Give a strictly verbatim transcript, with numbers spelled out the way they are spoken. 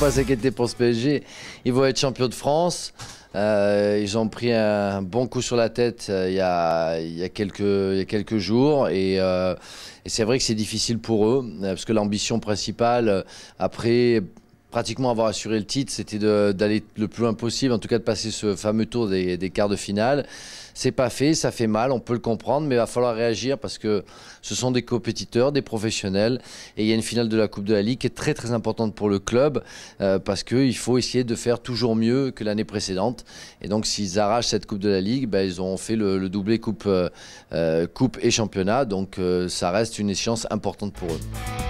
pas s'inquiéter pour ce P S G. Ils vont être champions de France. Euh, ils ont pris un bon coup sur la tête euh, il, y a, il, y a quelques, il y a quelques jours et, euh, et c'est vrai que c'est difficile pour eux euh, parce que l'ambition principale euh, après pratiquement avoir assuré le titre, c'était d'aller le plus loin possible, en tout cas de passer ce fameux tour des, des quarts de finale. C'est pas fait, ça fait mal, on peut le comprendre, mais il va falloir réagir parce que ce sont des compétiteurs, des professionnels, et il y a une finale de la Coupe de la Ligue qui est très très importante pour le club, euh, parce qu'il faut essayer de faire toujours mieux que l'année précédente. Et donc s'ils arrachent cette Coupe de la Ligue, ben, ils auront fait le, le doublé coupe, euh, coupe et championnat, donc euh, ça reste une échéance importante pour eux.